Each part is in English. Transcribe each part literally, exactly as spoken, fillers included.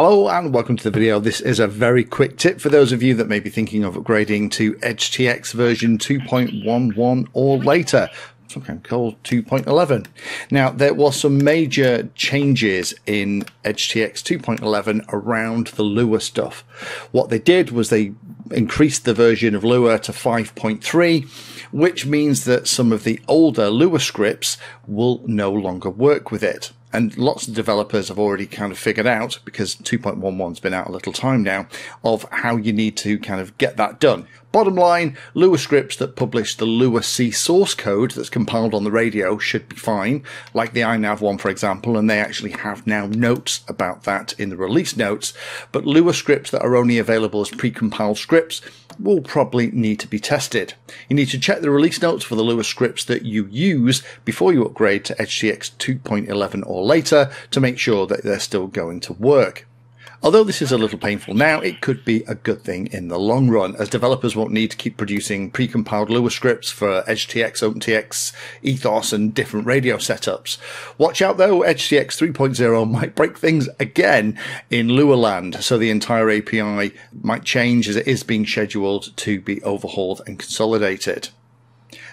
Hello and welcome to the video. This is a very quick tip for those of you that may be thinking of upgrading to EdgeTX version two point eleven or later. Sometimes called two point eleven. Now, there were some major changes in EdgeTX two point eleven around the Lua stuff. What they did was they increased the version of Lua to five point three, which means that some of the older Lua scripts will no longer work with it. And lots of developers have already kind of figured out, because two point eleven's been out a little time now, of how you need to kind of get that done. Bottom line, Lua scripts that publish the Lua C source code that's compiled on the radio should be fine, like the iNav one, for example, and they actually have now notes about that in the release notes. But Lua scripts that are only available as pre-compiled scripts will probably need to be tested. You need to check the release notes for the Lua scripts that you use before you upgrade to EdgeTX two point eleven or later to make sure that they're still going to work. Although this is a little painful now, it could be a good thing in the long run, as developers won't need to keep producing pre-compiled Lua scripts for EdgeTX, OpenTX, Ethos, and different radio setups. Watch out though, EdgeTX three point oh might break things again in Lua land, so the entire A P I might change as it is being scheduled to be overhauled and consolidated.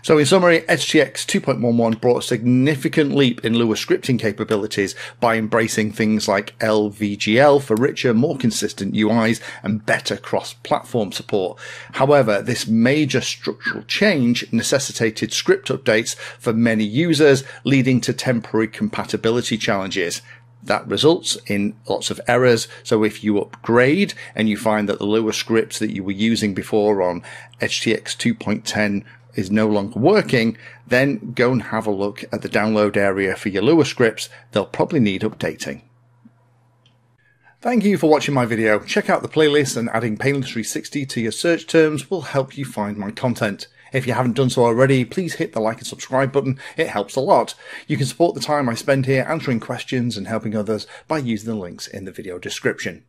So in summary, EdgeTX two point eleven brought a significant leap in Lua scripting capabilities by embracing things like L V G L for richer, more consistent U Is and better cross-platform support. However, this major structural change necessitated script updates for many users, leading to temporary compatibility challenges. That results in lots of errors. So if you upgrade and you find that the Lua scripts that you were using before on EdgeTX two point ten is no longer working, then go and have a look at the download area for your Lua scripts. They'll probably need updating. Thank you for watching my video. Check out the playlist, and adding Painless three sixty to your search terms will help you find my content. If you haven't done so already, please hit the like and subscribe button. It helps a lot. You can support the time I spend here answering questions and helping others by using the links in the video description.